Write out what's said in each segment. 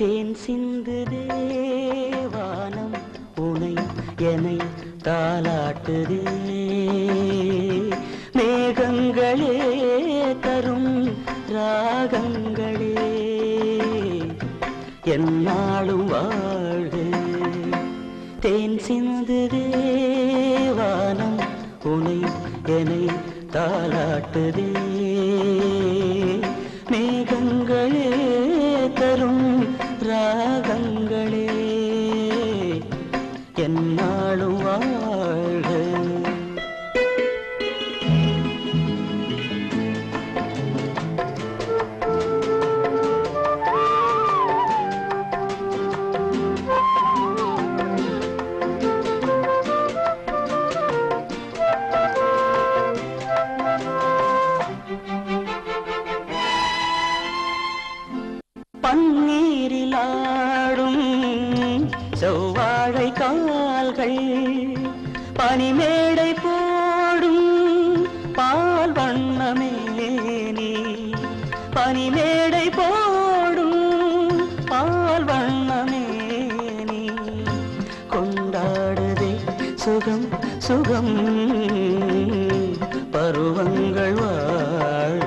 தேன் சிந்துதே வானம் உனை என்னை தாலாட்டுதே மேகங்களே தரும் ராகங்களே என்னாலும் வாழ்க தேன் சிந்துதே வானம் உனை என்னை தாலாட்டுதே மேகங்களே தரும் ராகங்களே என்னாலும் வாழ்க பனிமேடை போடும் பால் வண்ணமே நீ பனிமேடை போடும் பால் வண்ணமே நீ கொண்டாடுதே சுகம் சுகம் பருவங்கள் வாழ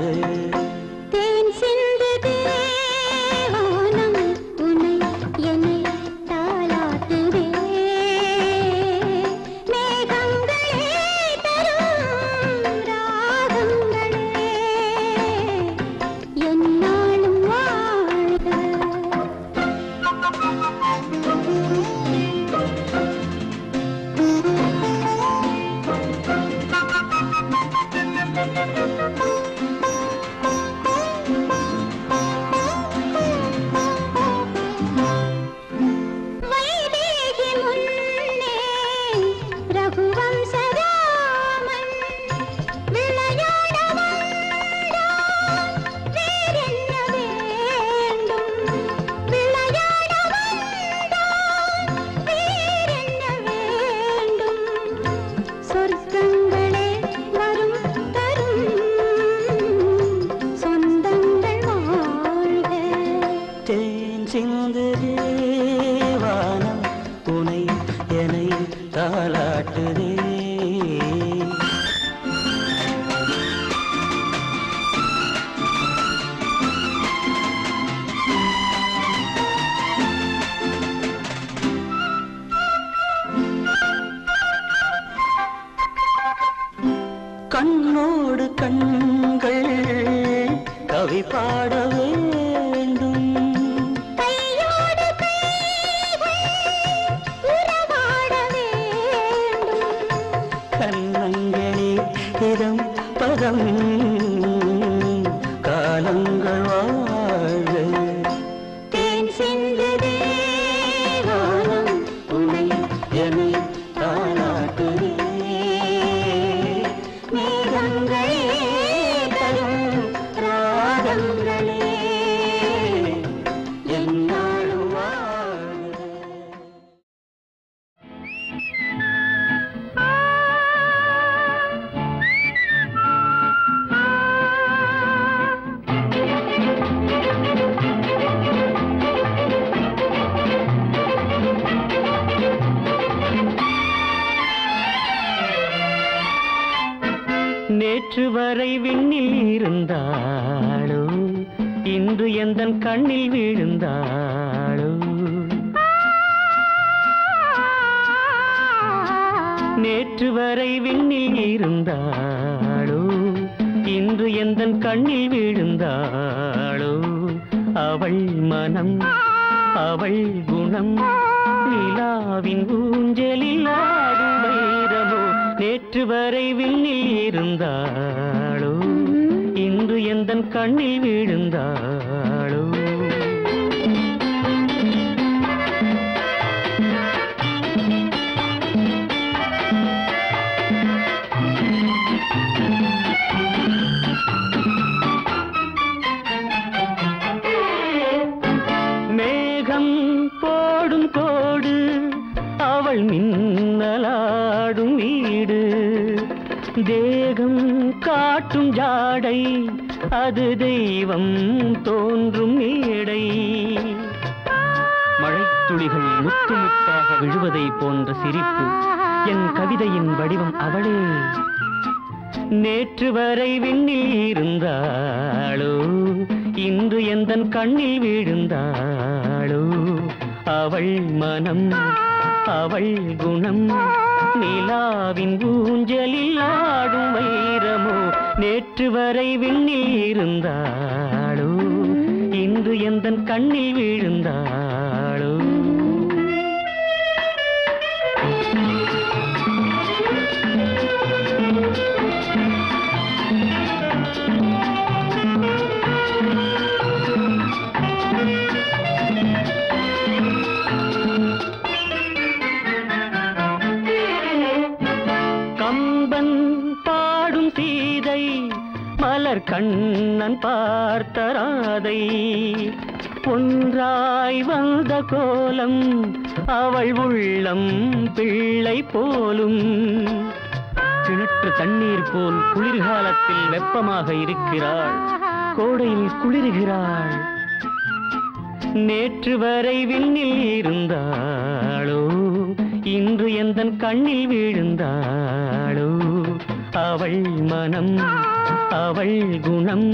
அது தெய்வம் தோன்றும் மேடை துளிகள் முத்து முத்தாக விழுவதை போன்ற சிரிப்பு என் கவிதையின் வடிவம். அவளே நேற்று வரை விண்ணில் இருந்தாளோ, இன்று எந்தன் கண்ணில் விழுந்தாளோ. அவள் மனம், அவள் குணம், நிலாவின் ஊஞ்சலில் ஆடும் வைரமோ. நேற்று வரை விண்ணில் இருந்தாளோ, இன்று எந்தன் கண்ணில் விழுந்தாளோ. கண்ணன் பார்த்த ராதை ஒன்றாய் வந்த கோலம், அவள் உள்ளம் பிள்ளை போலும். கிணற்று தண்ணீர் போல் குளிர்காலத்தில் வெப்பமாக இருக்கிறாள், கோடையில் குளிர்கிறாள். நேற்று வரை விண்ணில் இருந்தாளோ, இன்று எந்தன் கண்ணில் விழுந்தாளோ. அவள் மனம், அவள் குணம்,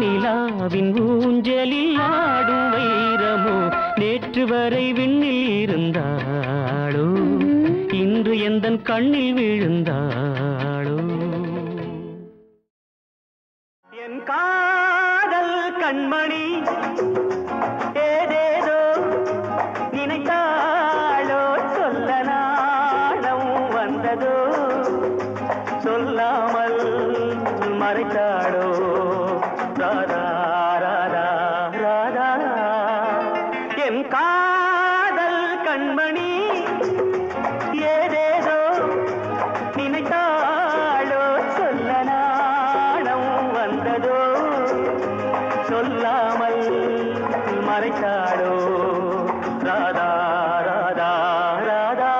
நிலாவின் ஊஞ்சலில் ஆடும் வைரமோ. நேற்று வரை விண்ணில் இருந்தாளோ, இன்று எந்தன் கண்ணில் விழுந்தாளோ. என் காதல் கண்மணி ஏதேதோ நினைத்தாளோ, சொல்ல நாடம் வந்ததோ. சொல்லாமல் மறைத்தாளோ ராதா ராதா ராதா. என் காதல் கண்மணி ஏதேதோ நினைத்தாளோ, சொல்ல நாடம் வந்ததோ. சொல்லாமல் மறைத்தாளோ ராதா ராதா ராதா.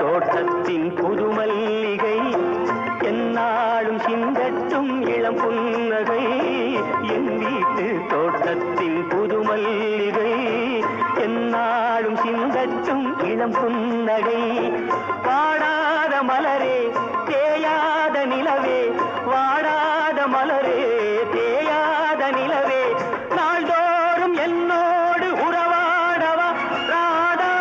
தோட்டத்தின் புது மல்லிகை என்னாலும் சிந்தட்டும் இளம் புன்னகை. என் வீட்டு தோட்டத்தின் புது மல்லிகை என்னாலும் சிந்தட்டும் இளம் புன்னகை. வாடாத மலரே தேயாத நிலவே, வாடாத மலரே தேயாத நிலவே, நாள்தோறும் என்னோடு உறவாடவா ராதா.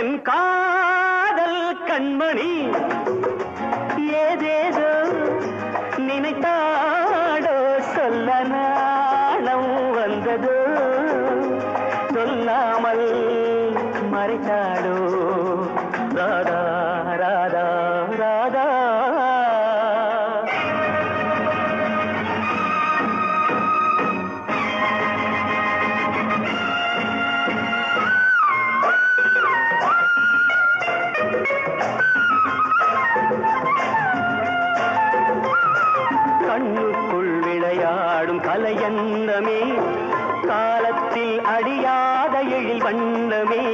என் காதல் கண்மணி ஏதேதோ நினைத்தாடோ, சொல்ல நாடம் வந்ததோ. சொல்லாமல் மறைத்தாடோ ராதா ராதா ராதா. கண்ணுக்குள் விளையாடும் கலையன்னமே, காலத்தில் அழியாத எழில் வண்ணமே.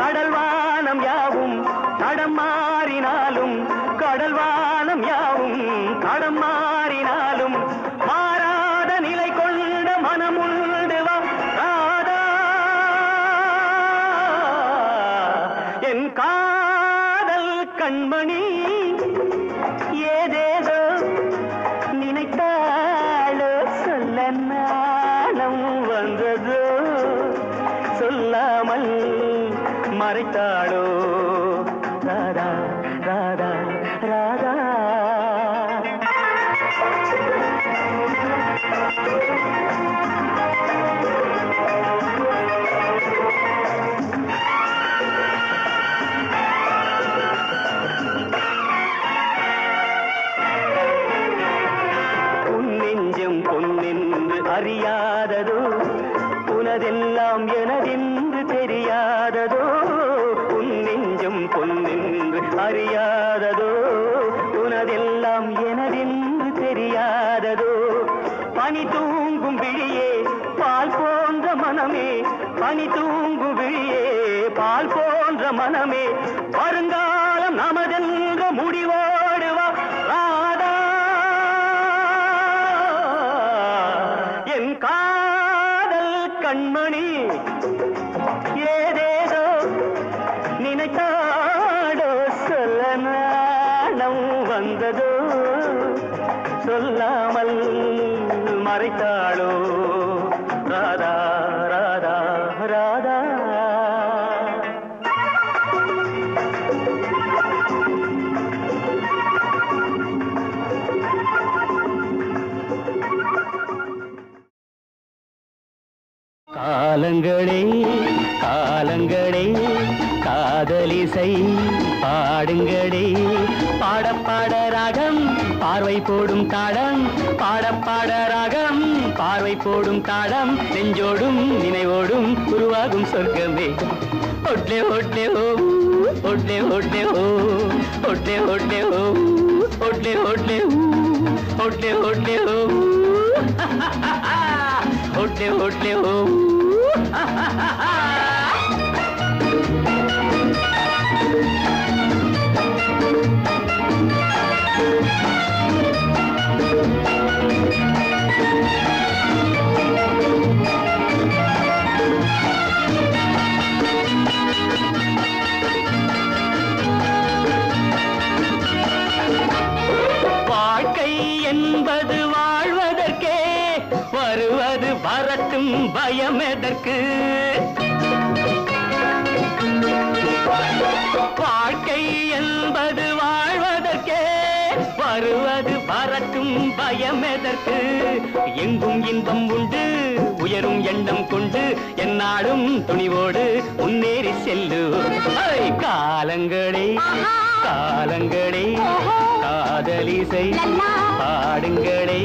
கடல்வானம் யாவும் தடம் மாறினாலும், கடல்வானம் யாவும் தடம் மாறினாலும், மாறாத நிலை கொண்ட மனமுண்டு வா ராதா. என் காதல் கண்மணி ஏதேதோ நினைத்தாளோ, சொல்ல நாடம் வந்ததோ. சொல்லாமல் மறைத்தாளோ ராதா ராதா ராதா. உன் நெஞ்சம் பொன்னென்று அறியாததோ, உனதெல்லாம் எனதென்று தெரியாததோ. உன் நெஞ்சம் பொன்னென்று அறியாததோ, உனதெல்லாம் எனதென்று தெரியாததோ. பனி தூங்கும் விழியே பால் போன்ற மனமே, பனி தூங்கும் விழியே பால் போன்ற மனமே, வருங்காலம் நமதென்று முடிவோடுவா ராதா என் காதல் கண்மணி. ஏதேதோ நினைத்தாடோ சொல்ல நாணம் வந்ததோ, சொல்லாமல் மறைத்தாளோ ராதா ராதா ராதா. காலங்களே காலங்களே காதலிசை பாடுங்களே, பாடப்பாட ராகம் பார்வை போடும் தாளம், பாடப்பாட ராகம் பார்வை போடும் தாளம், நெஞ்சோடும் நினைவோடும் உருவாகும் சொர்க்கமே. ஒட்லே ஒட்லே ஓ ஒட்லே ஒட்லே ஓ ஒட்லே ஒட்லே ஓ ஒட்லே ஒட்லே ஊ ஒட்லே ஒட்லே ஓ ஒட்லே ஒட்லே ஓ. வாழ்க்கை என்பது வாழ்வதற்கே வருவது வரட்டும் பயம் எதற்கு, வாழ்க்கை என்பது வாழ்வதற்கே வருவது வரட்டும் பயம் எதற்கு, எங்கும் இன்பம் உண்டு உயரும் எண்ணம் கொண்டு என்னாலும் துணிவோடு முன்னேறி செல்லு. காலங்களே காலங்களே காதலிசை பாடுங்களே,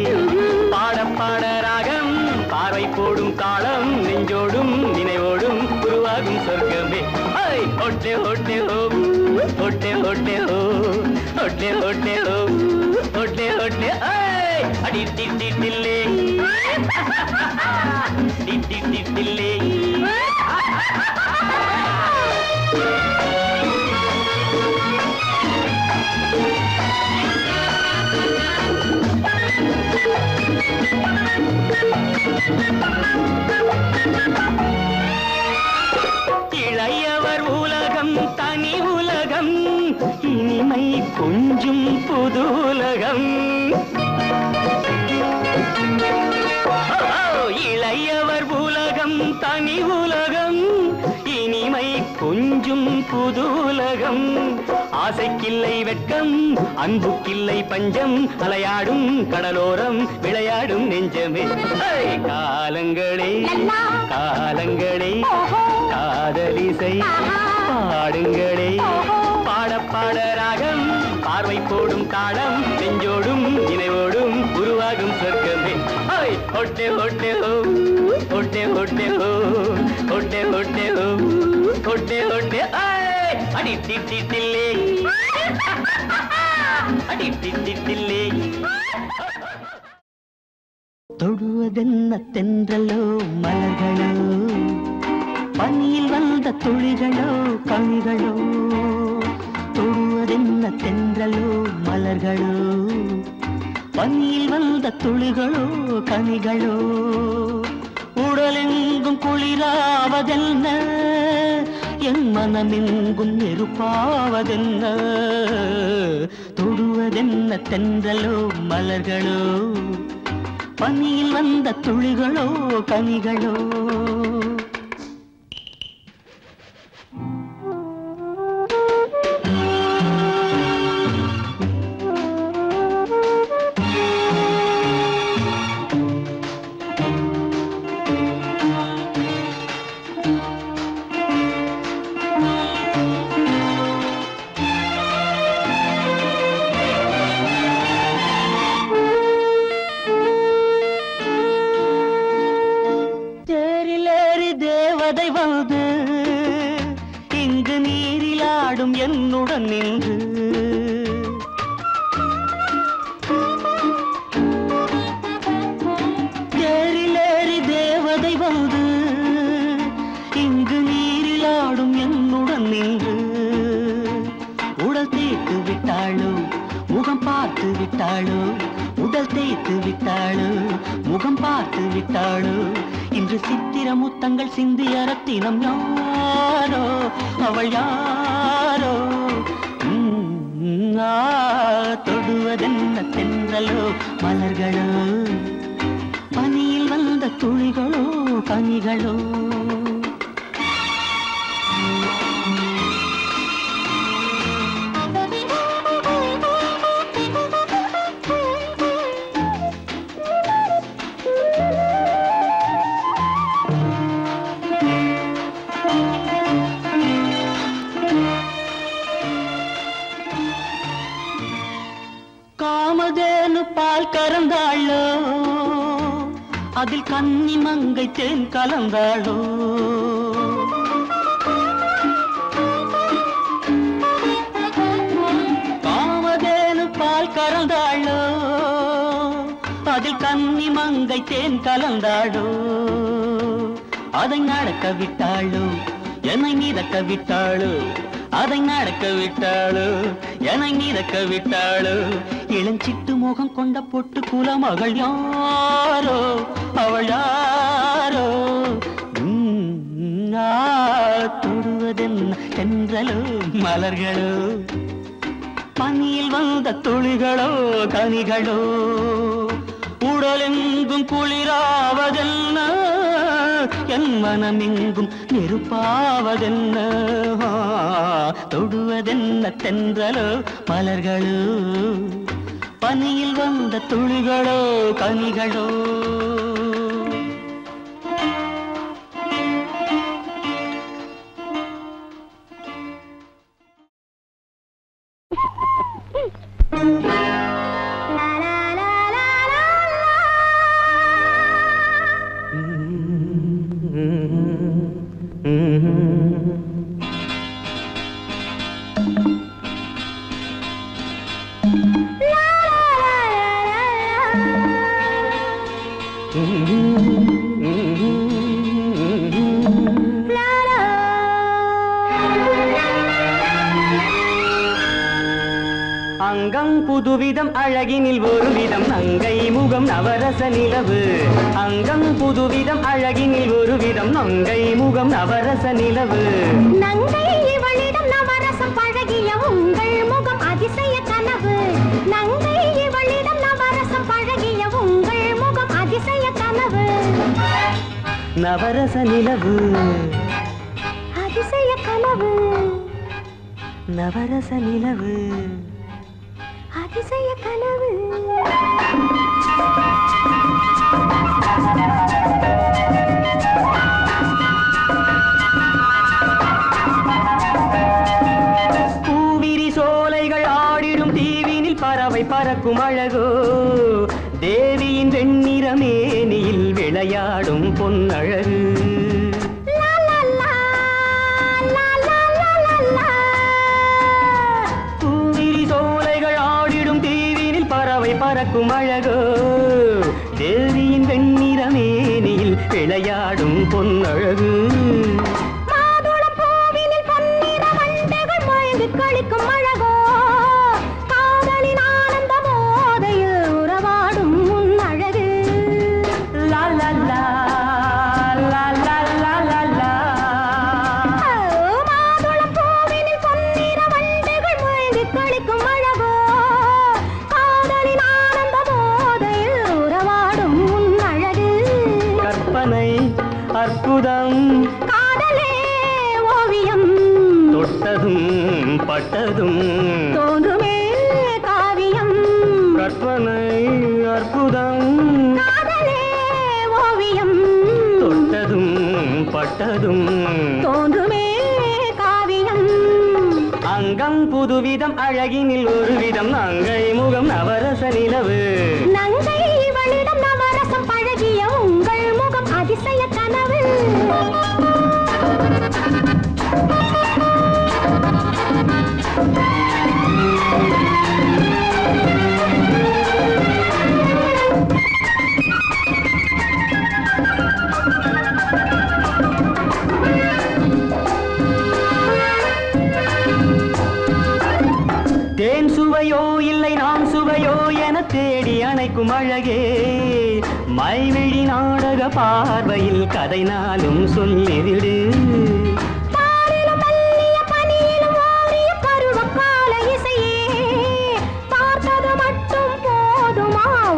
பாடப்பாட ராகம் பார்வை போடும் தாளம், நெஞ்சோடும் நினைவோடும் உருவாகும் சொர்க்கமே. ஒட்டே ஒட்டே ஓ ஒட்டே ஒட்டே ஓ ஒட்டே ஒட்டே ஓ ஒட்டே ஒட்டே அடி டிட்டில்லே டிட்டில்லே. இளையவர் உலகம் தனி உலகம், இனிமை கொஞ்சும் புது உலகம், இளையவர் உலகம் தனி உலகம், இனிமை கொஞ்சும் புது உலகம், ஆசைக்கில்லை வெட்கம் அன்புக்கில்லை பஞ்சம், அலையாடும் கடலோரம் விளையாடும் நெஞ்சமே. காலங்களே காலங்களே காதலிசை பாடுங்களே, பாடப்பாட ராகம் பார்வை போடும் தாளம், நெஞ்சோடும் நினைவோடும் உருவாகும் சொர்க்கமே. ஒட்டே ஒட்டே ஓ ஒட்டே ஒட்டே ஓ ஒட்டே ஒட்டே ஓ ஒட்டே ஒட்டே அடி டிட்டில்லே அடி டிட்டில்லே. தொடுவதென்ன தென்றலோ மலர்களோ, பனியில் வந்த துளிகளோ கவிகளோ, தொடுவதென்ன தென்றலோ மலர்களோ, பனியில் வந்த துளிகளோ கனிகளோ, உடலெங்கும் குளிராவதென்ன என் மனமெங்கும் நெருப்பாவதென்ன, தொடுவதென்ன தென்றலோ மலர்களோ, பனியில் வந்த துளிகளோ கனிகளோ. उडल तेय्तु विट्टालु मुगम पार्त्तु विट्टालु इंद्र सित्तिर मुत्तंगल सिंधिय रत्तिनम यारो अवल यारो तोडुवदेन्न तेंद्रलो मलर्गलो पनियिल वंद तुळिगलो कनिगलो அதில் கன்னி மங்கை தேன் கலந்தாளோ காமதேனு பால் கறந்தாளோ அதில் கன்னி மங்கை தேன் கலந்தாளோ அதை நடக்க விட்டாளோ என்னை மிதக்க விட்டாளோ அதை நடக்க விட்டாளோ என்னை மிதக்க விட்டாளோ इलंचिट्टु मोहं कोंड पोट्टु कुलम अवल यारो अवल यारो तोडुवदेन्न तेंद्रलो मलर्गलो पनियिल वंद तुळिगलो कनिगलो उडलेंगुम कुलिरावदेन्न एन मनमेंगुम नेरुपावदेन्न तोडुवदेन्न तेंद्रलो मलर्गलो पनियिल वंद तुळिगलो कनिगलो अंगं अलगिनिल ओरु विदम नंगै मुगम नवरस निलवु अंगं पुदुविदम अलगिनिल ओरु विदम नंगै मुगम नवरस निलवु नंगै इवळिदम नवरसम पळगिय उंगल मुगम அதிசய கனவு नंगै इवळिदम नवरसम पळगिय उंगल मुगम அதிசய கனவு नवरस निलवु அதிசய கனவு नवरस निलवु அதிசய கனவு பூவிரி சோலைகள் ஆடிடும் தீவினில் பறவை பறக்கும் அழகோ தேவியின் வெண்ணிற மேனியில் விளையாடும் பொன்னழகு பறக்கும் அழகோ தேவியின் வெண்ணிற மேனியில் விளையாடும் பொன்னழகு மாதுளம் பூவினில் பொன்னிற வண்டுகள் மயங்கி கழிக்கும் அழகோ காதலின் ஆனந்த மோதையில் உறவாடும் முன்னழகு லா லா லா லா லா லா லா மாதுளம் பூவினில் பொன்னிற வண்டுகள் மயங்கி கழிக்கும் அழகோ அற்புதம் காதலே ஓவியம் தொட்டதும் பட்டதும் தோன்றுமே காவியம் கற்பனை அற்புதம் காதலே ஓவியம் தொட்டதும் பட்டதும் தோன்றுமே காவியம் அங்கம் புதுவிதம் அழகினில் ஒரு விதம் நங்கை முகம் நவரச நிலவு நங்கை இவளிடம் நவரசம் பழகிய உங்கள் முகம் அதிசய கனவு தேன் சுவையோ இல்லை நான் சுவையோ என தேடி அணைக்கும் அழகே மைவிழி நாடக பார்வையில் கதை நாளும் சொல்லிடு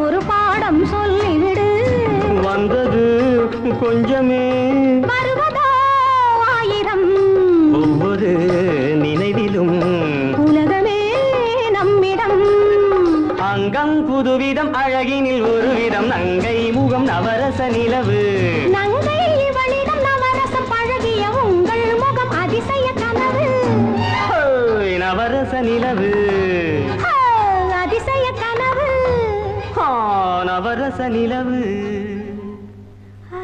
ஒரு பாடம் சொல்லிடு வந்தது கொஞ்சமே வருவதோ ஆயிரம் ஒவ்வொரு நினைவிலும் அங்கம் புதுவிதம் அழகினில் ஒரு விதம் நங்கை முகம் நவரச நிலவு நங்கை இவளிடம் நவரசம் பழகிய உங்கள் முகம் அதிசய கனவு நவரச நிலவு அதிசய கனவு நவரச நிலவு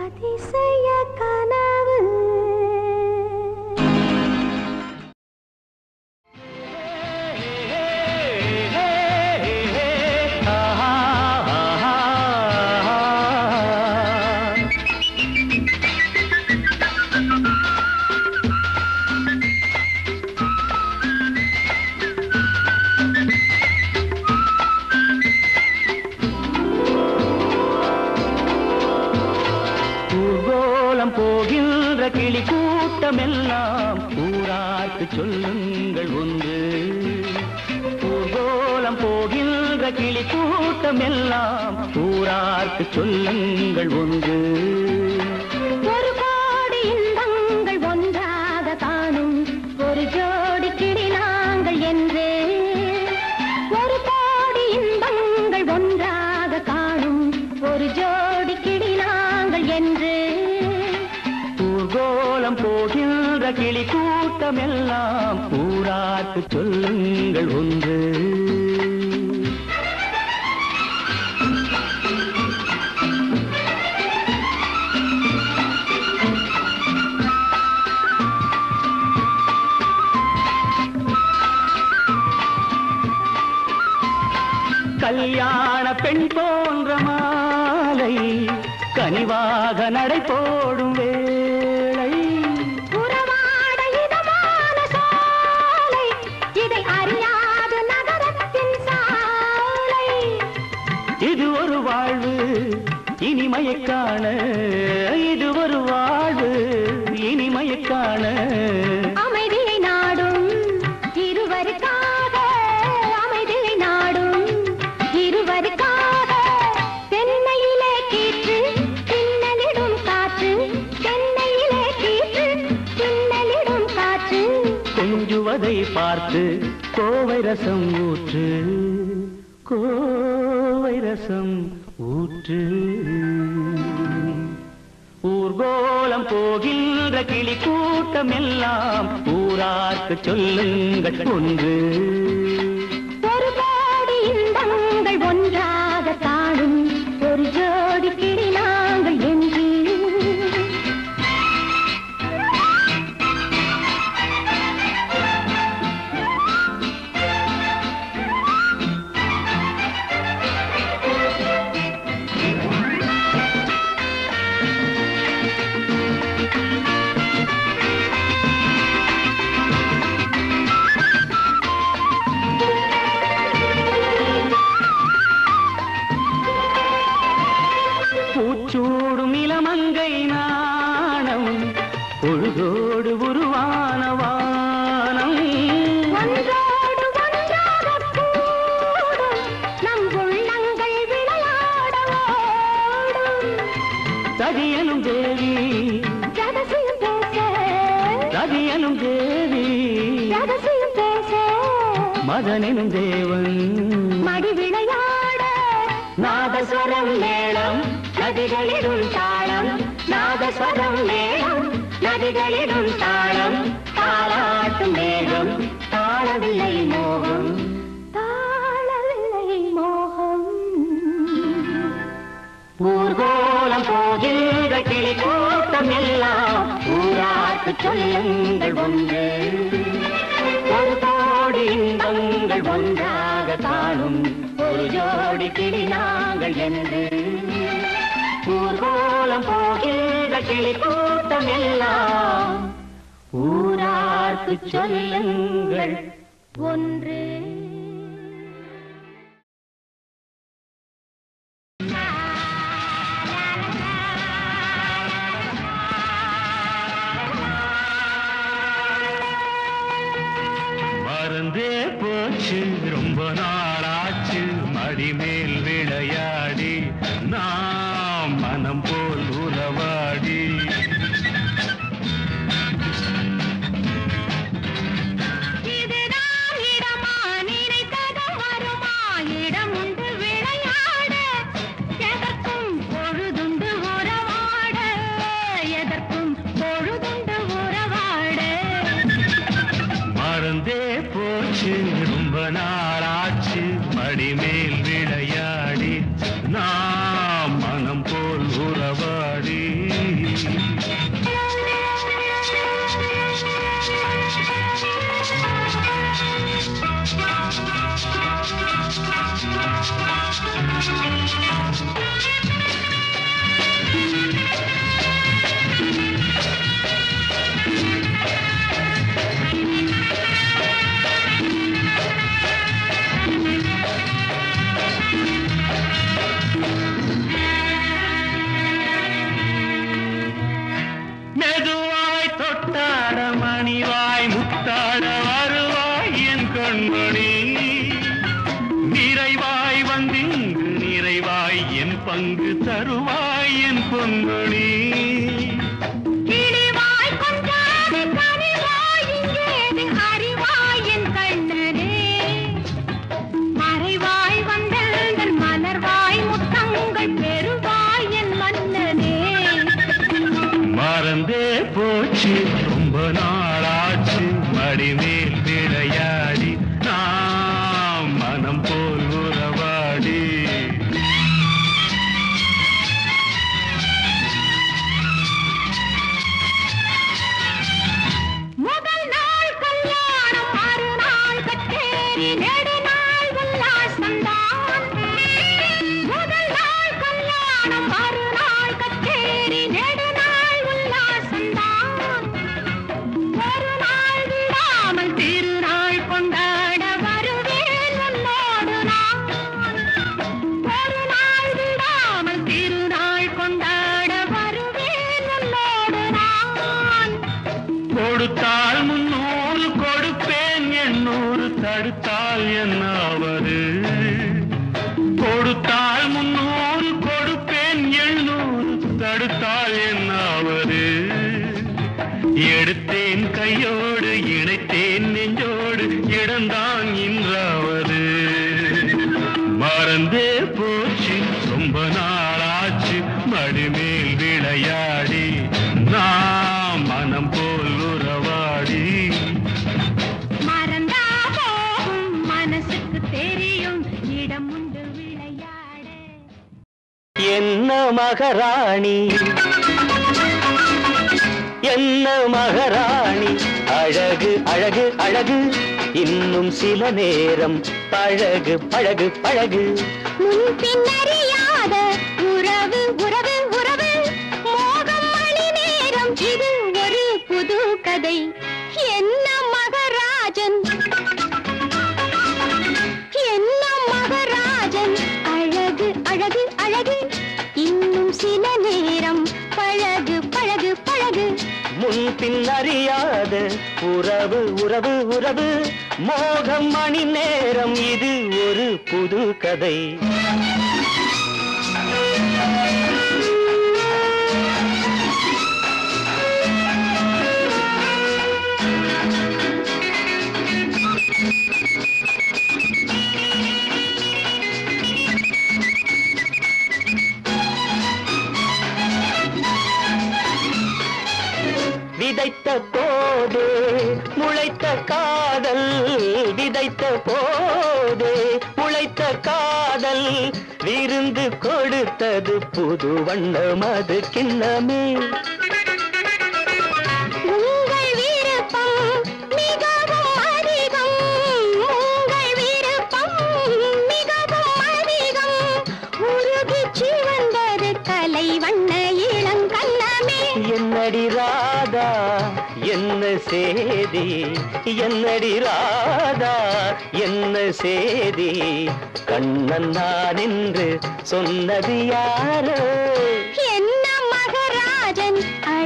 அதிசய கனவு சொல்லுங்கள் ஒன்று ஊர்கோலம் போகின்ற கிளி கூட்டம் எல்லாம் ஊரார்க்கு சொல்லுங்கள் ஒன்று ஒரு கோடி இன்பங்கள் ஒன்றாக காணும் ஒரு ஜோடி கிளி நாங்கள் என்று ஒரு கோடி இன்பங்கள் ஒன்றாக காணும் ஒரு ஜோடி கிளி நாங்கள் என்று ஊர்கோலம் போகின்ற கிளி எல்லாம் ஊரார்க்கு சொல்லுங்கள் ஒன்று கல்யாண பெண் போன்ற மாலை கனிவாக நடை போடும் வேளை இனிமயக்கான இது ஒரு வாழ்வு இனிமயக்கான அமைதியை நாடும் இருவருக்காக அமைதியை நாடும் இருவருக்காக தென்னையிலே கீற்று தின்னலிடும் காற்று தென்னையிலே கீற்று தின்னலிடும் காற்று கொஞ்சுவதை பார்த்து கோவை ரசம் ஊற்று கோவை ரசம் ஊற்று ஊர்கோலம் போகின்ற கிளி கூட்டம் எல்லாம் ஊரார்க்கு சொல்லுங்கள் ஒன்று ஒரு கோடி இன்பங்கள் ஒன்றாக காணும் ஒரு ஜோடி கிளி நாங்கள் என்று மதனும் தேவன் மடி விளையாட நாதஸ்வரம் மேளம் நதிகளிடும் தாளம் நாதஸ்வரம் மேளம் நதிகளிடும் தாளம் தாளாட்டும் மேகம் தாளவில்லை மோகம் தாளவில்லை மோகம் ஊர்கோலம் போகின்ற கிளி கூட்டம் எல்லாம் ஊரார்க்கு சொல்லுங்கள் ஒன்று ஒரு கோடி இன்பங்கள் ஒன்றாக காணும் ஒரு ஜோடி கிளி நாங்கள் என்று ஊர்கோலம் போகின்ற கிளி கூட்டம் எல்லாம் ஊரார்க்கு சொல்லுங்கள் ஒன்று. रोम्बाच्चु मडिमेल विळयाडी नाम मनम पोल उलवाडी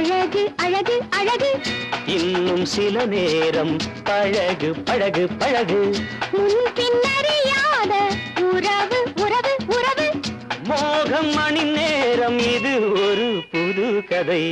அழகு அழகு அழகு இன்னும் சில நேரம் பழகு பழகு பழகு உன் பின்னறியாத உறவு உறவு உறவு மோகம் மணி நேரம் இது ஒரு புது கதை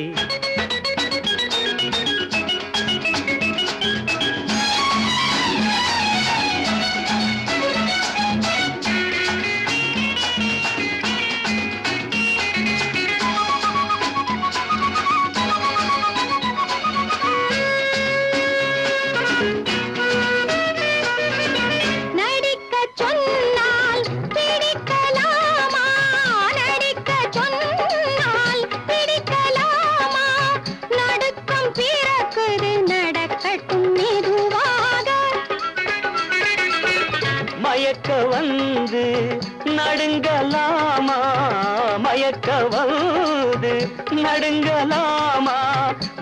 நடுங்கலாமா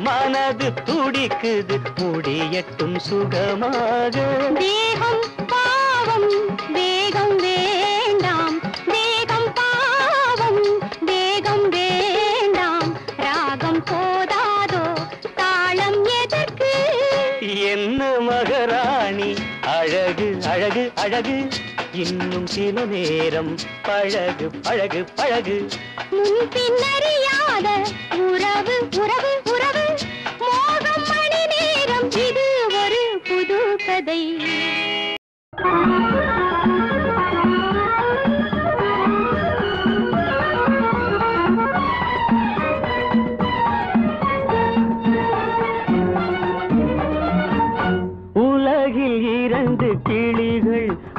மனது துடிக்குது முடியட்டும் சுகமாக தேகம் பாவம் வேகம் வேண்டாம் தேகம் பாவம் வேகம் வேண்டாம் ராகம் போதாதோ தாளம் எதற்கு என்ன மகாராணி அழகு அழகு அழகு இன்னும் சில நேரம் பழகு பழகு பழகு முன் பின்னறியாத உறவு உறவு உறவு மோகம் மணி நேரம் இது ஒரு புது கதை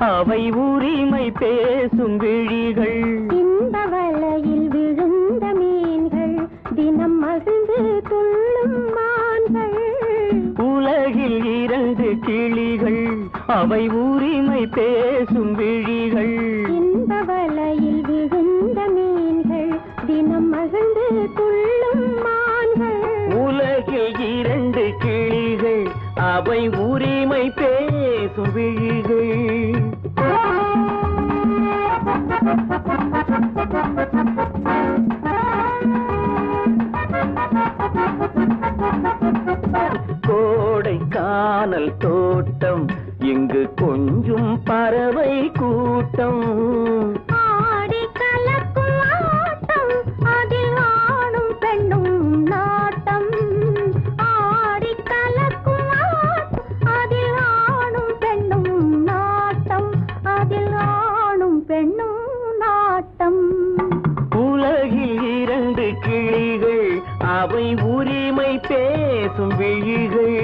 அவை உரிமை பேசும் விழிகள் இந்த வலையில் விழுந்த மீன்கள் தினம் மகிழ்ந்து துள்ளும் மான்கள் உலகில் இரண்டு கிளிகள் அவை உரிமை பேசும் விழிகள் இந்த வலையில் விழுந்த மீன்கள் தினம் மகிழ்ந்து துள்ளும் மான்கள் உலகில் இரண்டு கிளிகள் அவை உரிமை பேசும் விழிகள் கோடை கானல் தோட்டம் இங்கு கொஞ்சும் பறவை கூட்டம் ஆடி கலக்கும் ஆட்டம் அதில் ஆணும் பெண்ணும் நாட்டம் ஆடி கலக்கும் ஆட்டம் அதில் ஆணும் பெண்ணும் நாட்டம் அதில் ஆணும் பெண்ணும் உலகில் இரண்டு கிளிகள் அவை உரிமை பேசும் விழிகள்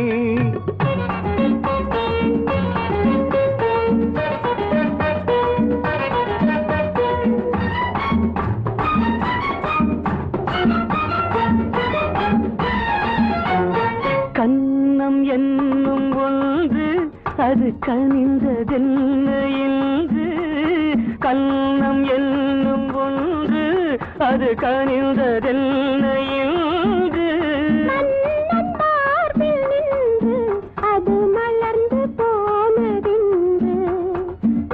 கண்ணம் என்னும் ஒன்று அது கனிந்ததென்ன என்று கண்ணம் என்னும் ஒன்று அது கனிந்ததென்ன இங்கு மன்னன் மார்பில் நின்று அது மலர்ந்து போனதின்று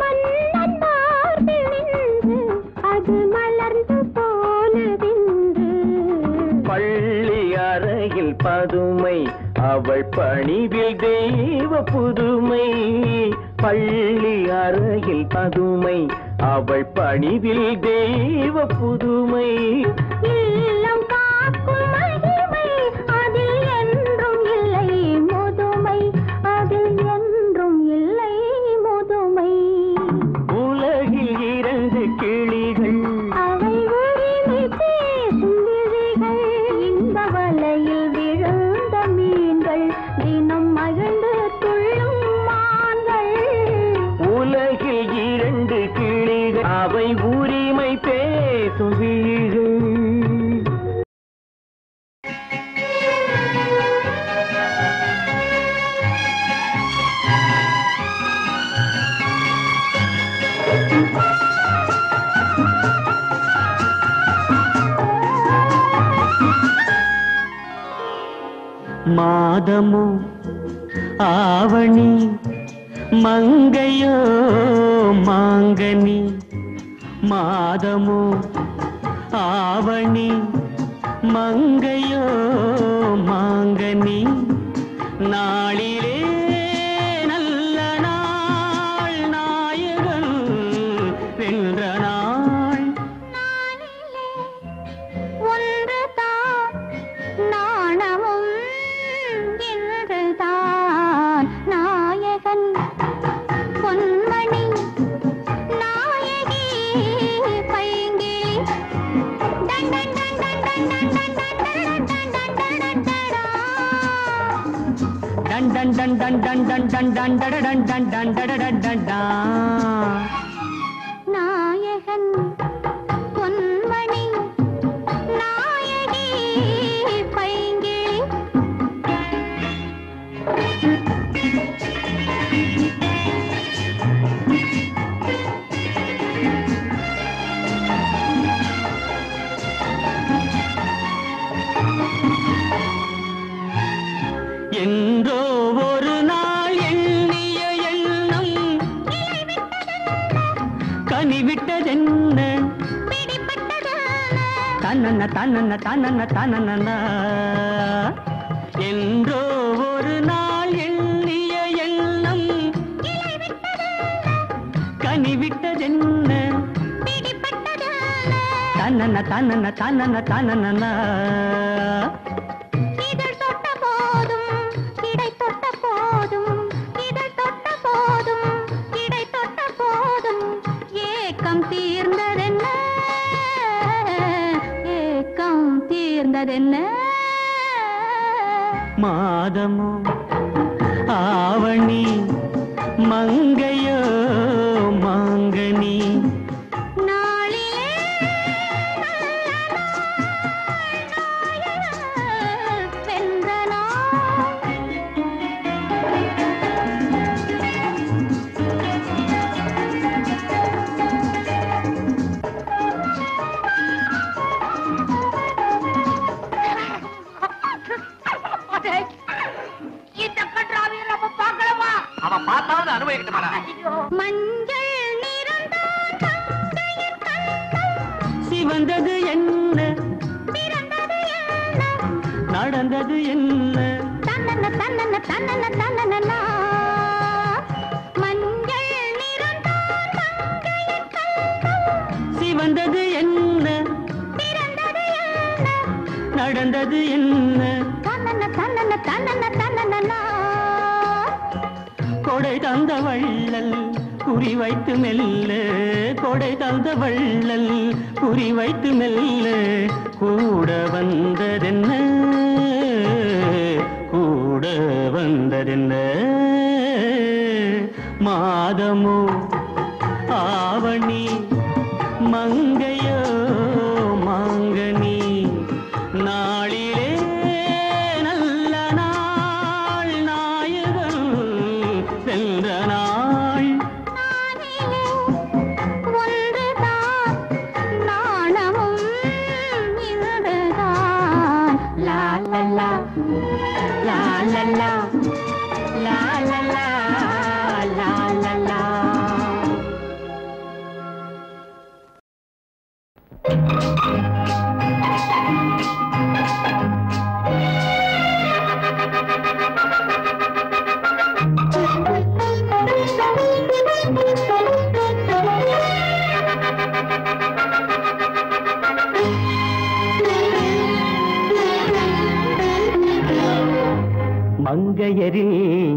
மன்னன் மார்பில் நின்று அது மலர்ந்து போனதின்று பள்ளி அறையில் பதுமை அவள் பணிவில் தெய்வ புதுமை பள்ளி அறையில் பதுமை அவள் பணிவில் தெய்வ புதுமை இல்லம் காக்கும் மகிமை அதில் என்றும் இல்லை முதுமை அதில் என்றும் இல்லை முதுமை உலகில் இரண்டு கிளிகள் அவை உரிமை பேசும் விழிகள் இந்த வலையில் விழுந்த மீன்கள் தினம் மகிழ்ந்து அவை உரிமை பேசும் மாதமோ ஆவணி மங்கையோ மாங்கனி மாதமோ ஆவணி मंगयो मांगनी नाळिले नल्ल नाळ नायकन वेंद्र नाळ नाळिले वंदतान नाणमुम इंद्रदान नायकन பொன்மணி நாயகி பைங்கிளி Tandon dun dun dun dun dun dun dun dun dun dun dun dun dun dun dun nayagan ponmani nayagi paingili tanana tanana tanana endro oru naal enniya ennam ilai vittadana kani vittadenna pidipattadana tanana tanana tanana tanana मादमो Avani मंगयो मांगनी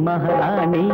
महारानी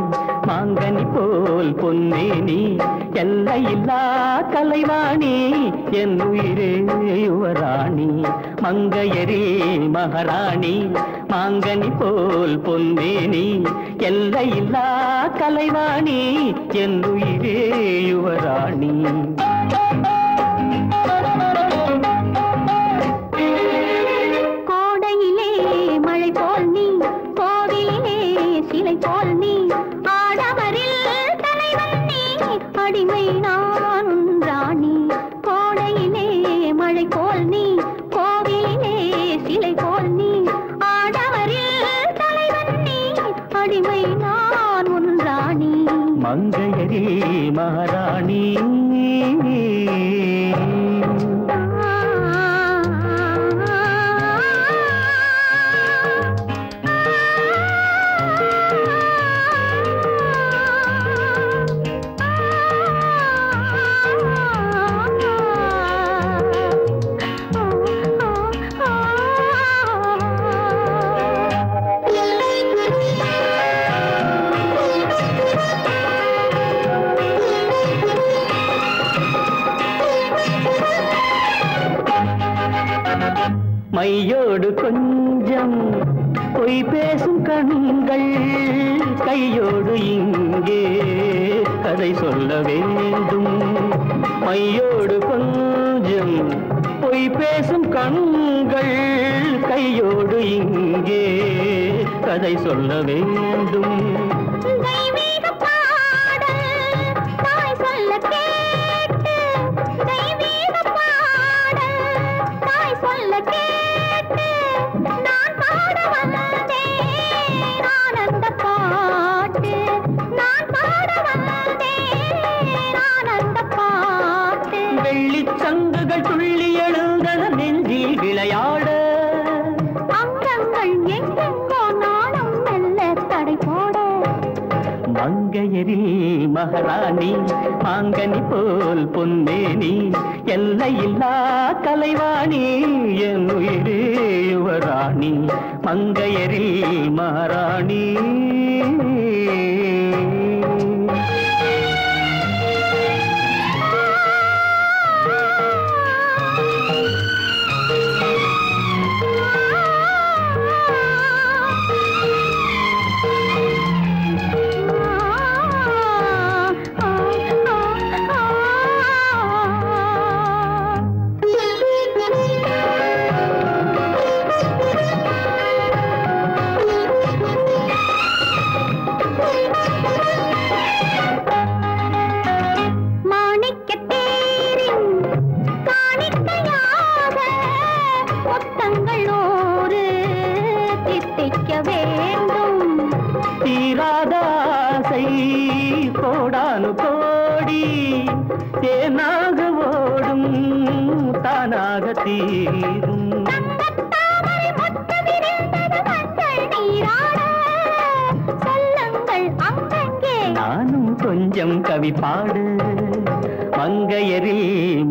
மையோடு கொஞ்சம் பொய் பேசும் கண்கள் கையோடு இங்கே கதை சொல்ல வேண்டும் மையோடு கொஞ்சம் பொய் பேசும் கண்கள் கையோடு இங்கே கதை சொல்ல வேண்டும் மகராணி மாங்கனி போல் பொன்னேனி எல்லையில்லா கலைவாணி என் உயிரே யுவராணி மங்கையரி மகாராணி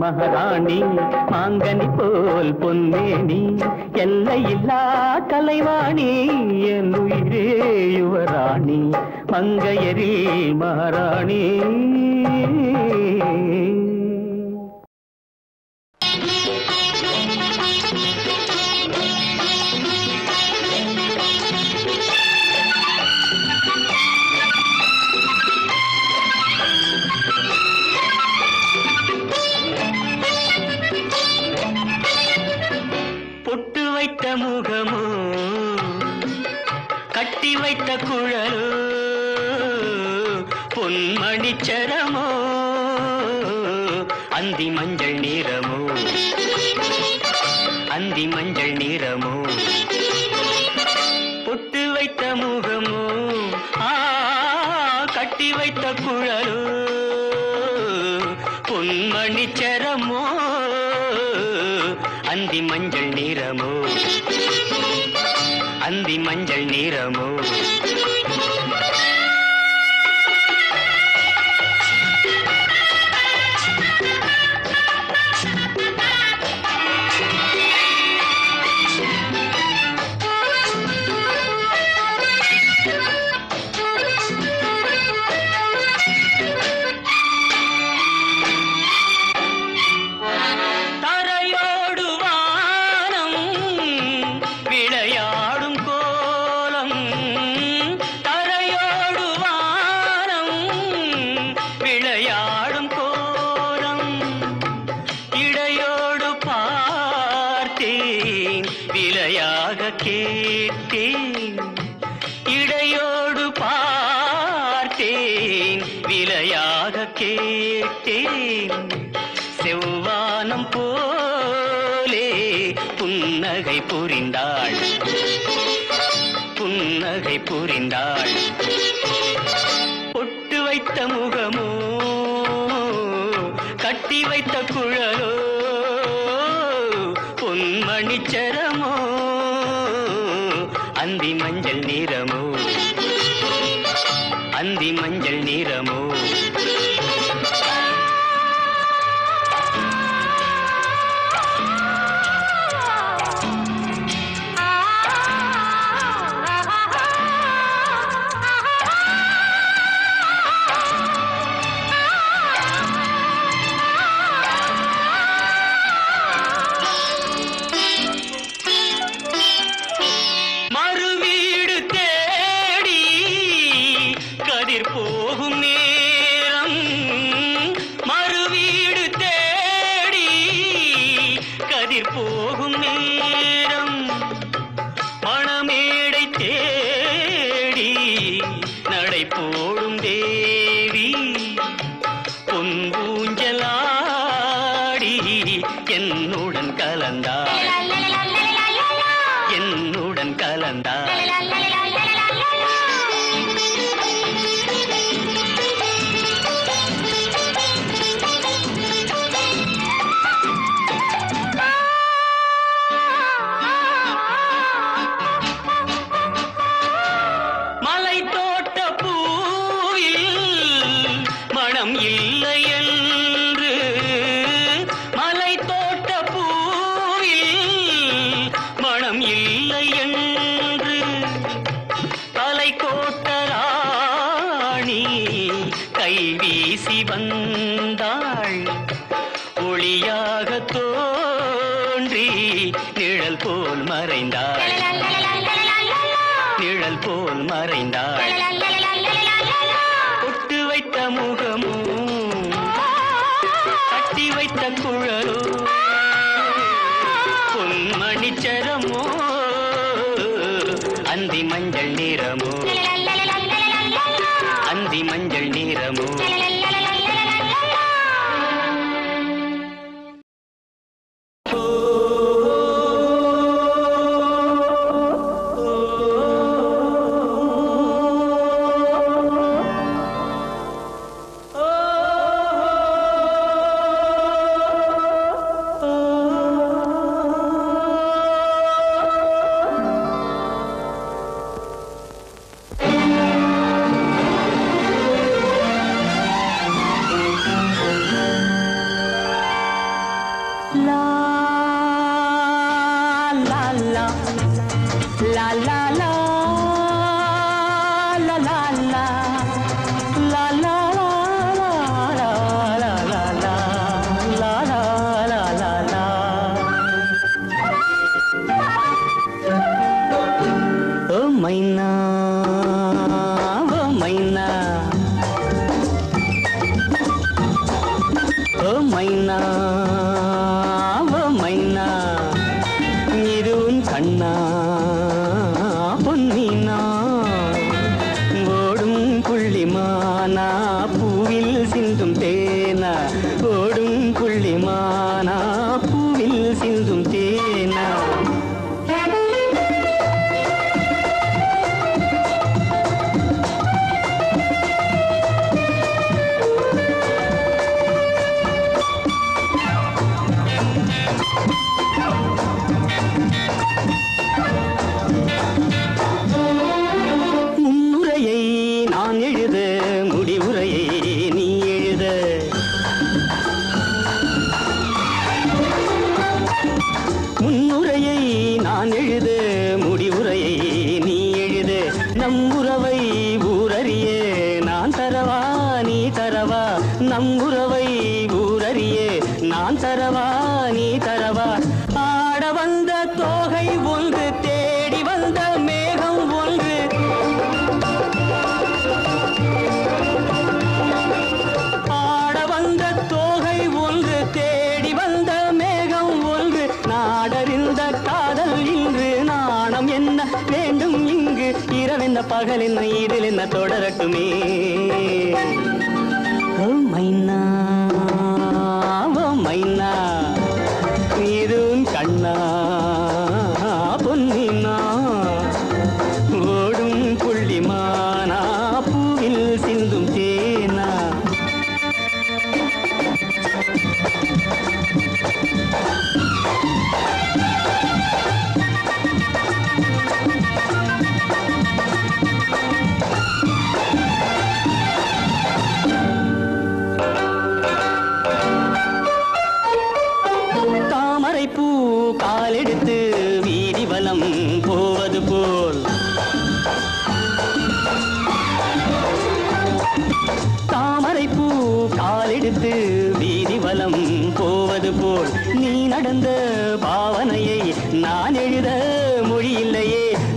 மகாராணி மாங்கனி போல் பொன்னேனி எல்லையில்லா கலைவாணி என் உயிரே யுவராணி மங்கையரி மகாராணி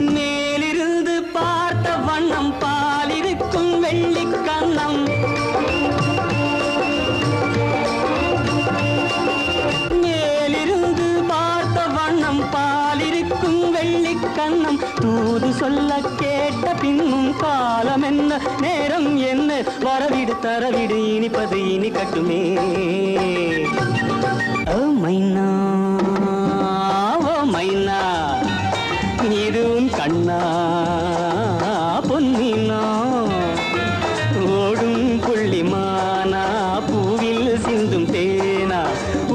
மேலிருந்து பார்த்த വെള്ളിക്കണ്ണം തൂതു சொல்ல കേട്ട പിന്നും കാലമെന്ന നേരം എന്ന് വരവിടു തരവിടു ഇനിപ്പത് ഇനി കട്ടുമേ ഓ മൈനാ ഓ മൈനാ നീരും കണ്ണാ പൊന്നിനാ ഓടും പുള്ളിമാനാ പൂവിൽ സിന്ധും തേനാ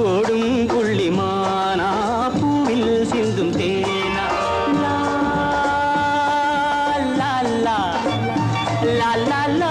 ഓടും പുള്ളിമാനാ പൂവിൽ സിന്ധും തേനാ ലാ ലാ ലാ ലാ ലാ ലാ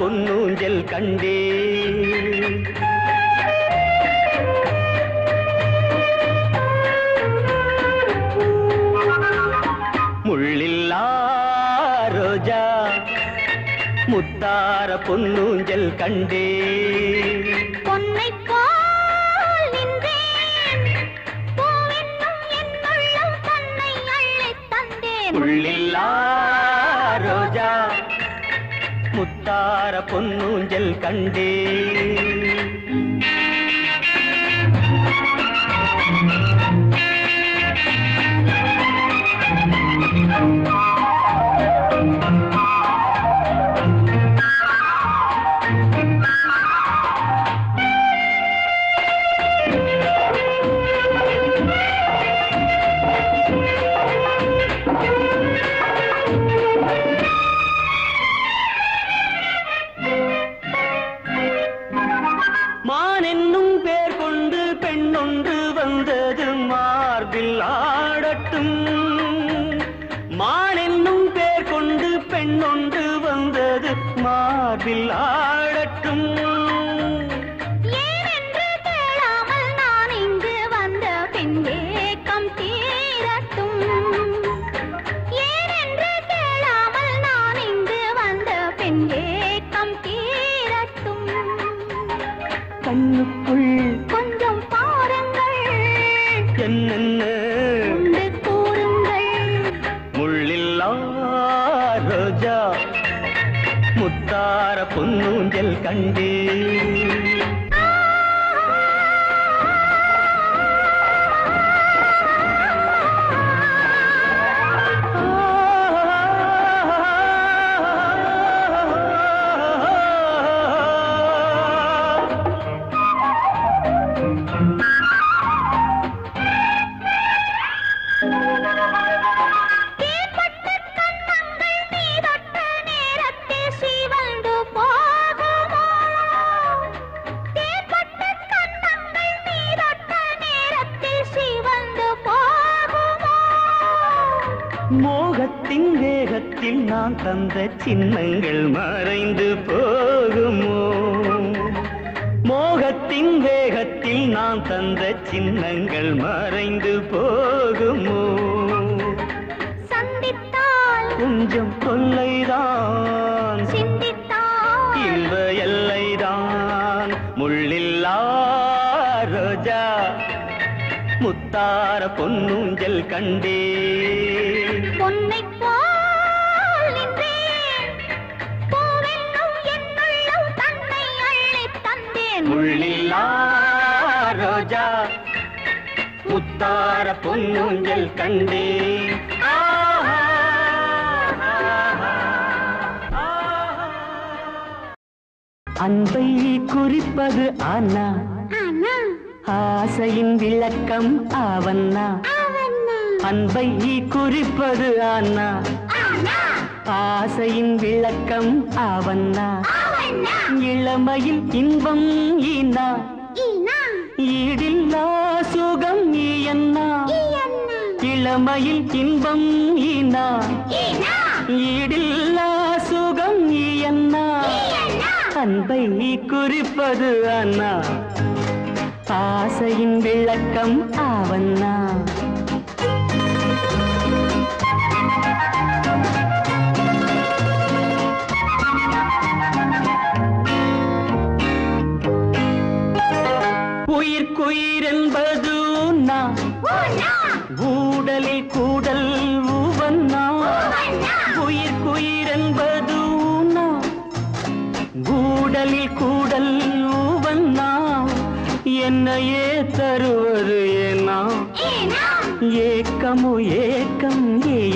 பொன்னூஞ்சல் கண்டே முள்ளில்லா ரோஜா முத்தார பொன்னூஞ்சல் கண்டே முள்ளில்லா ரோஜா முத்தார பொன்னூஞ்சல் கண்டே பொன்னூஞ்சல் கண்டே தந்த சின்னங்கள் மறைந்து போகுமோ மோகத்தின் வேகத்தில் நான் தந்த சின்னங்கள் மறைந்து போகுமோ சந்தித்தால் கொஞ்சம் தொல்லைதான் சிந்தித்தால் இன்ப எல்லைதான் முள்ளில்லா ரோஜா முத்தார பொன்னூஞ்சல் கண்டே முள்ளில்லா ரோஜா முத்தார பொன்னூஞ்சல் கண்டே அன்பை குறிப்பது அண்ணா ஆசையின் விளக்கம் அவன்னா அன்பை குறிப்பது அண்ணா ஆசையின் விளக்கம் அவன்னா இளமையில் இன்பம் ஈனா ஈடில்லா சுகம் ஈயன்னா இளமையில் இன்பம் ஈனா ஈடில்லா சுகம் ஈயன்னா அன்பை குறிப்பது அண்ணா ஆசையின் തിളക്കം ആവുന്ന ഉയിർക്കുയിരെമ്പതു കൂടലിൽ കൂടൽ ഉവന്ന ഉയിർക്കുയിരെമ്പതു കൂടലിൽ കൂടൽ ഉവന്ന என்னையே தருவது ஏனா ஏக்கமோ ஏக்கம்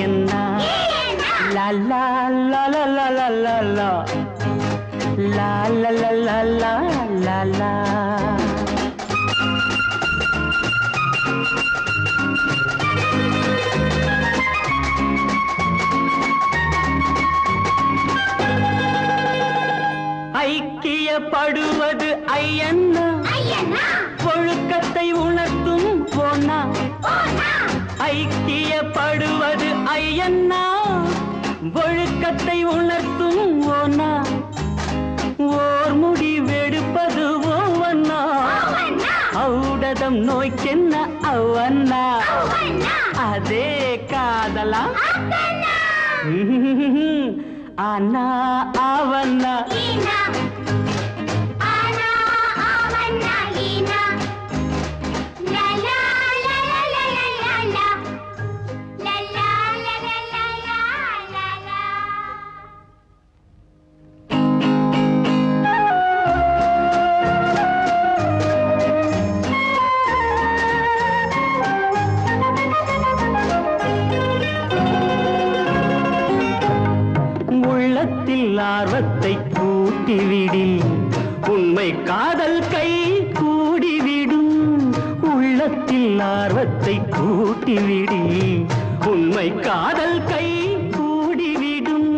ஏன்னா லா லா லா லா லா லா லா லா லா லா லா லா லா ஐக்கியப்படுவது ஐயன்னா ஒழுக்கத்தை உணர்த்தும் போனா ஐக்கியப்படுவது ஐயன்னா ஒழுக்கத்தை உணர்த்தும் ஓனா ஓர் முடிவெடுப்பது ஓவன்னா ஔடதம் நோய்க்கென்ன அவன்னா அதே காதலா ஆனா அவன்னா ஆர்வத்தை கூட்டிவிடில் உண்மை காதல் கை கூடிவிடும் உள்ளத்தில் ஆர்வத்தை கூட்டிவிடில் உண்மை காதல் கை கூடிவிடும்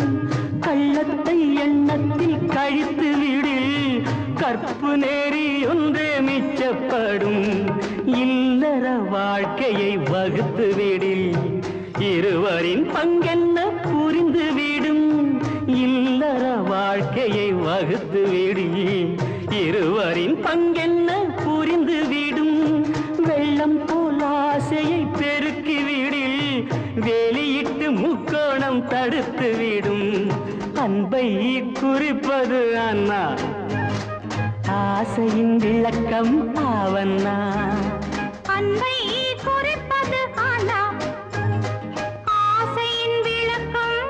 கள்ளத்தை எண்ணத்தில் கழித்துவிடில் கற்பு நேரி ஒன்றே மிச்சப்படும் இல்லற வாழ்க்கையை வகுத்துவிடில் இருவரின் பங்கென்ன புரிந்துவிடும் இல்லற வாழ்க்கையை வகுத்து விடி இருவரின் பங்கென்ன புரிந்து விடும் வெள்ளம் போல் ஆசையை பெருக்கி விடில் வெளியிட்டு முக்கோணம் தடுத்து விடும் அன்பை குறிப்பது அண்ணா ஆசையின் விளக்கம் அவன்னா அன்பை குறிப்பது அண்ணா ஆசையின் விளக்கம்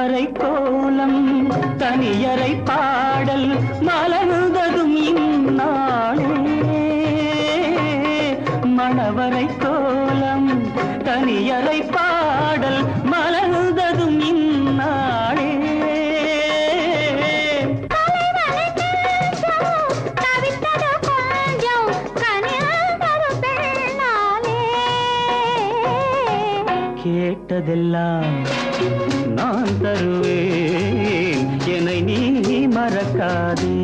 தாமரை கோலம் தனியரை பாடல் மலர்ந்ததும் இந்நாளே மணவரை கோலம் தனியரை பாடல் மலர்ந்ததும் இந்நாளே கேட்டதெல்லாம் நான் தருவேன் என்னை நீ மறக்காதே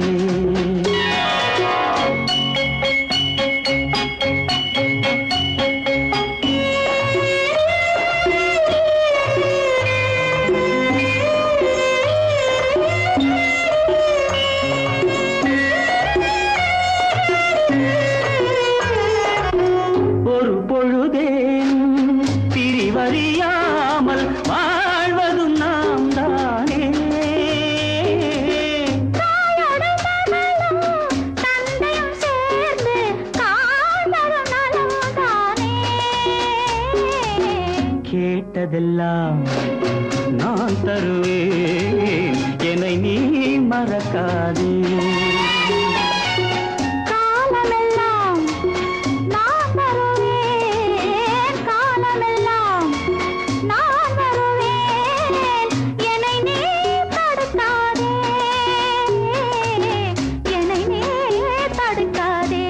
ஒரு பொழுதேன் பிரிவறியாமல் கேட்டதெல்லாம் நான் தருவேன் என்னை நீ மறக்காதே காலமெல்லாம் நான் தருவேன் காலமெல்லாம் நான் தருவேன் என்னை நீ தடுக்காதே என்னை நீ தடுக்காதே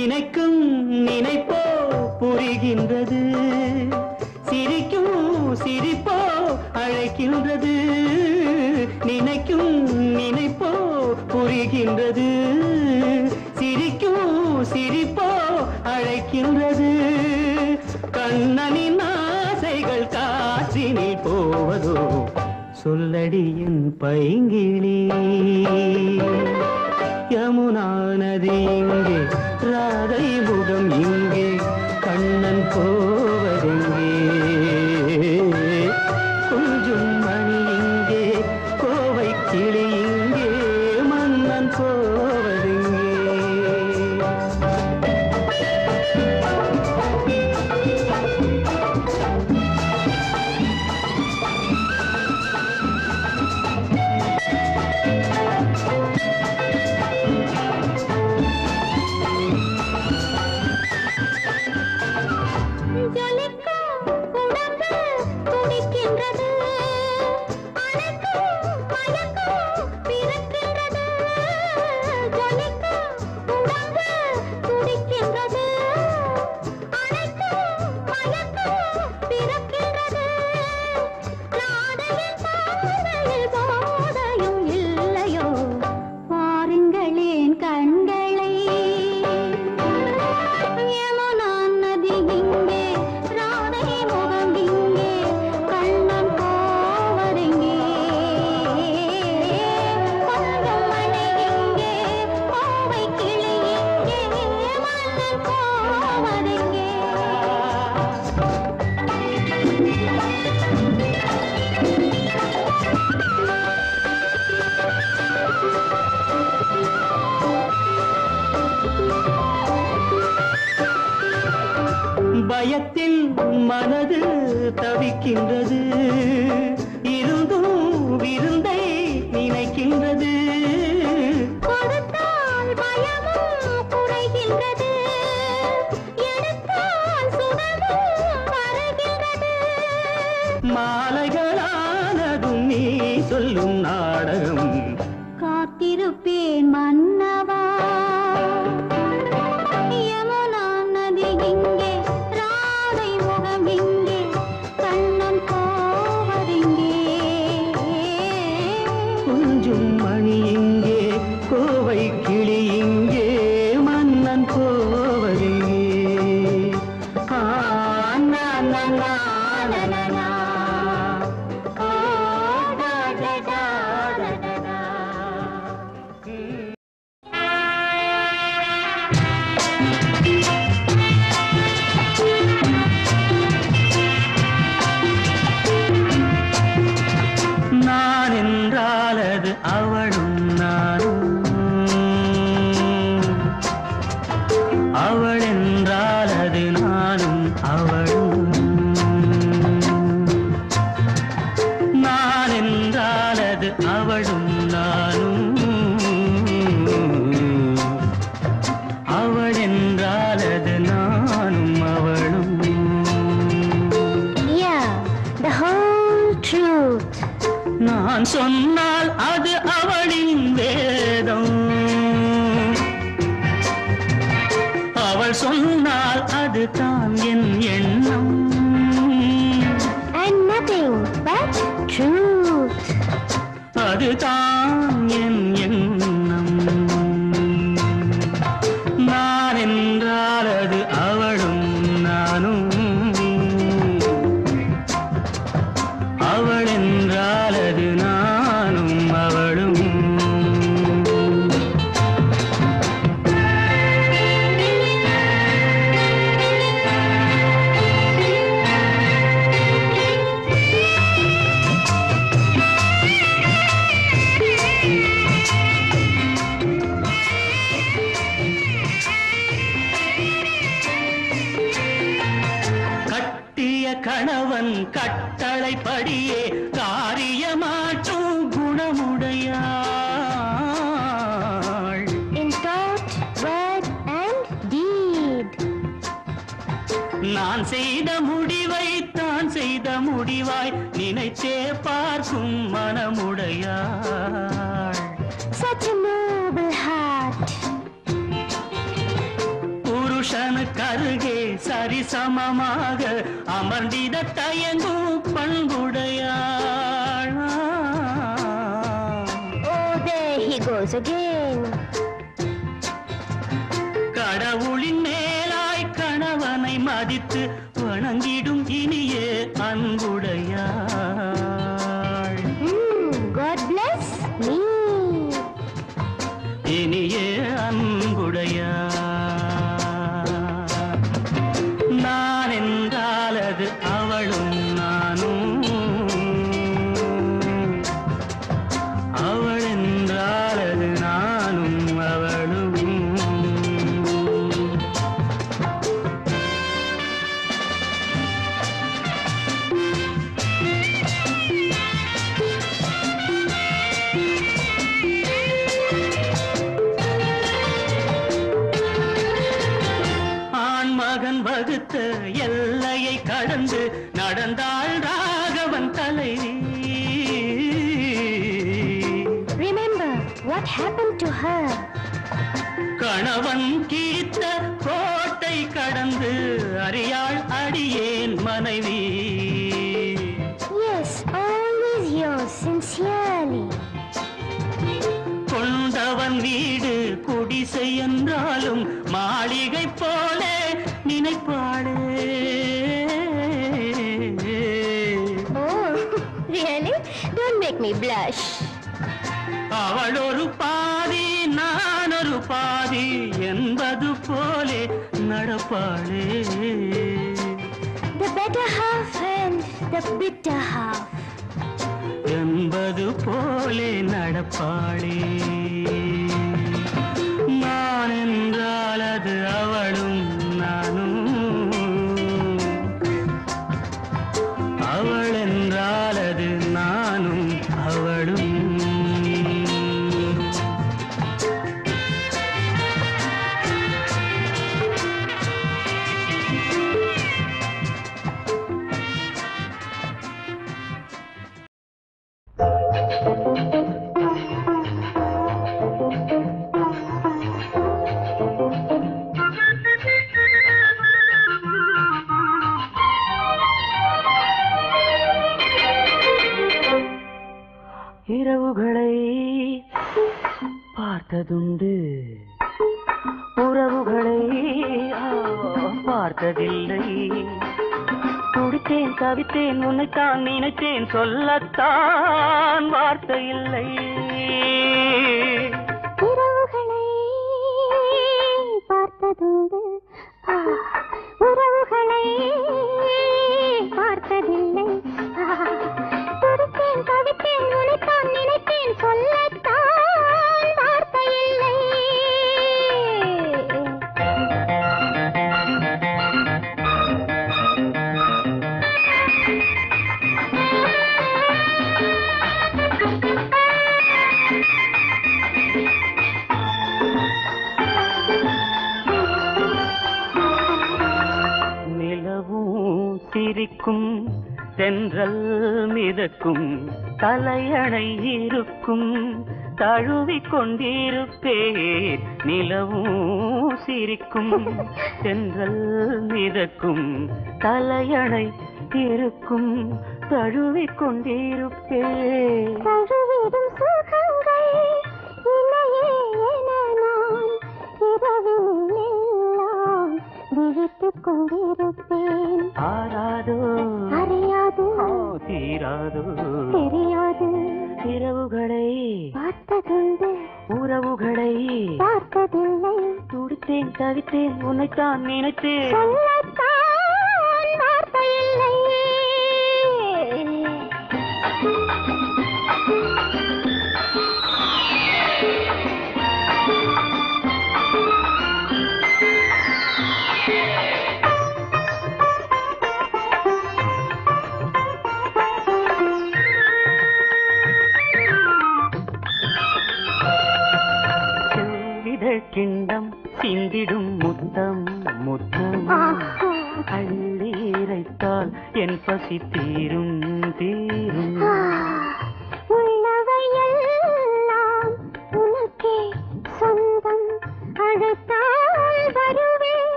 நினைக்கும் நினைப்போ புரிகின்றது சிரிக்கும் சிரிப்போ அழைக்கின்றது நினைக்கும் நினைப்போ புரிகின்றது சிரிக்கும் சிரிப்போ அழைக்கின்றது கண்ணனின் ஆசைகள் காற்றினில் போவதோ சொல்லடியின் பைங்கிளி யமுனா நதி இங்கே ராதை முகம் இங்கே கண்ணன் போவதெங்கே கொஞ்சும் மணி இங்கே கோவை கிளி இங்கே மன்னன் போவதெங்கே அவள்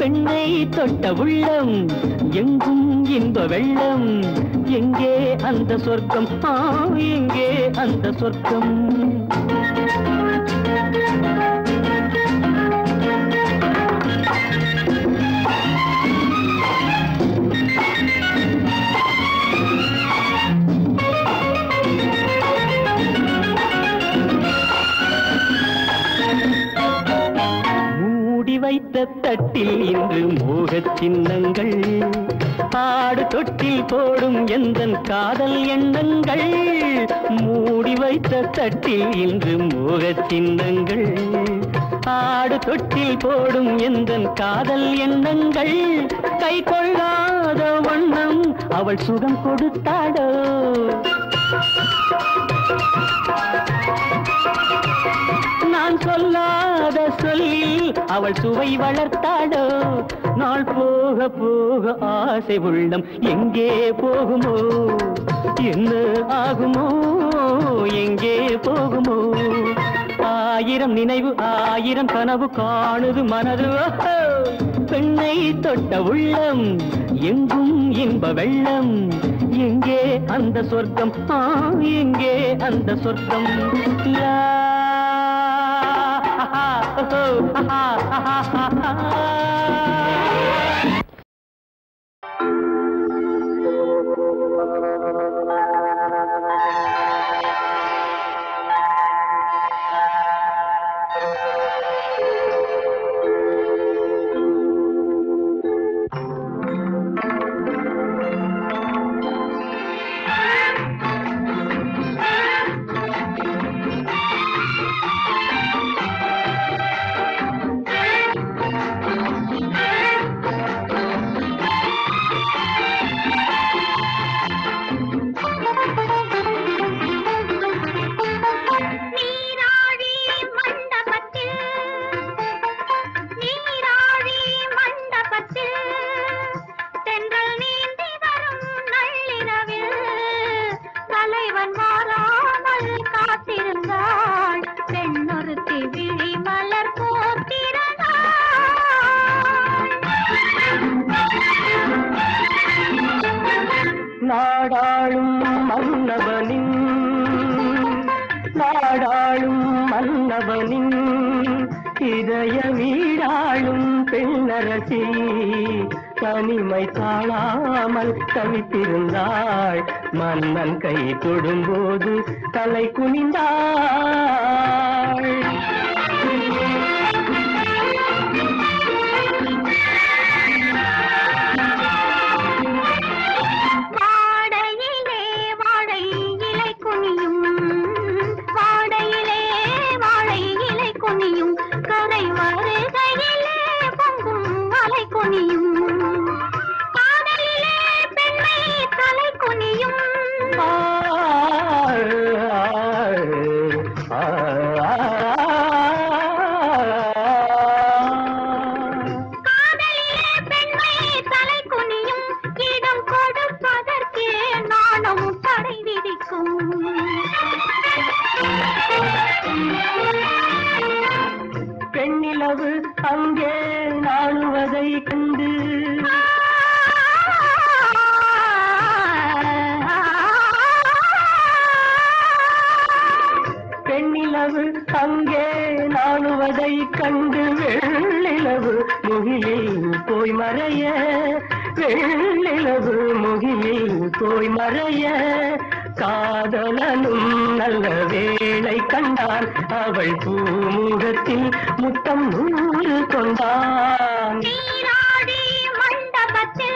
பெண்ணை தொட்ட உள்ளம் எங்கும் இன்ப வெள்ளம் எங்கே அந்த சொர்க்கம் எங்கே அந்த சொர்க்கம் தட்டில் இன்று மோகச் சின்னங்கள் ஆடு தொட்டில் போடும் எந்தன் காதல் எண்ணங்கள் மூடி வைத்த தட்டில் இன்று மோகச் சின்னங்கள் ஆடு தொட்டில் போடும் எந்தன் காதல் எண்ணங்கள் கை கொள்ளாத வண்ணம் அவள் சுகம் கொடுத்தாடோ நான் சொல்லாத சொல்லி அவள் சுவை வளர்த்தாடோ நாள் போக போக ஆசை உள்ளம் எங்கே போகுமோ என்ன ஆகுமோ எங்கே போகுமோ ஆயிரம் நினைவு ஆயிரம் கனவு காணுது மனது பெண்ணை தொட்ட உள்ளம் எங்கும் இன்ப வெள்ளம் எங்கே அந்த சொர்க்கம் எங்கே அந்த சொர்க்கம் தனிமை தாழாமல் தவித்திருந்தாள் மன்னன் கை தொடும்போது தலை குனிந்தாள் அவள் பூமுகத்தில் முத்தம் நூறு கொண்டான் நீராடி மண்டபத்தில்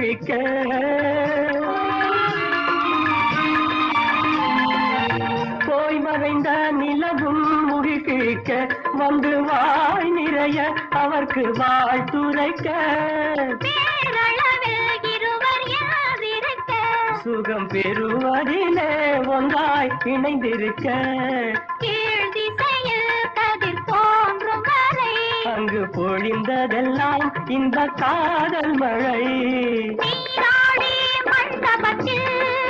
के कोई मறைந்த நிலவும் முகிக்க வந்து வாய் நிறைய அவர்க்கு வாழ்த்துரைக்க பேரளவில் இருவர் யாவிருக்க சுகம் பெறுவதிலே ஒன்றாய் இணைந்திருக்க கீழ் திசையில் கதிர் தோன்றும் மழை அங்கு பொழிந்ததெல்லாம் இந்த காதல் மழை நீராடி மண்டபத்தில்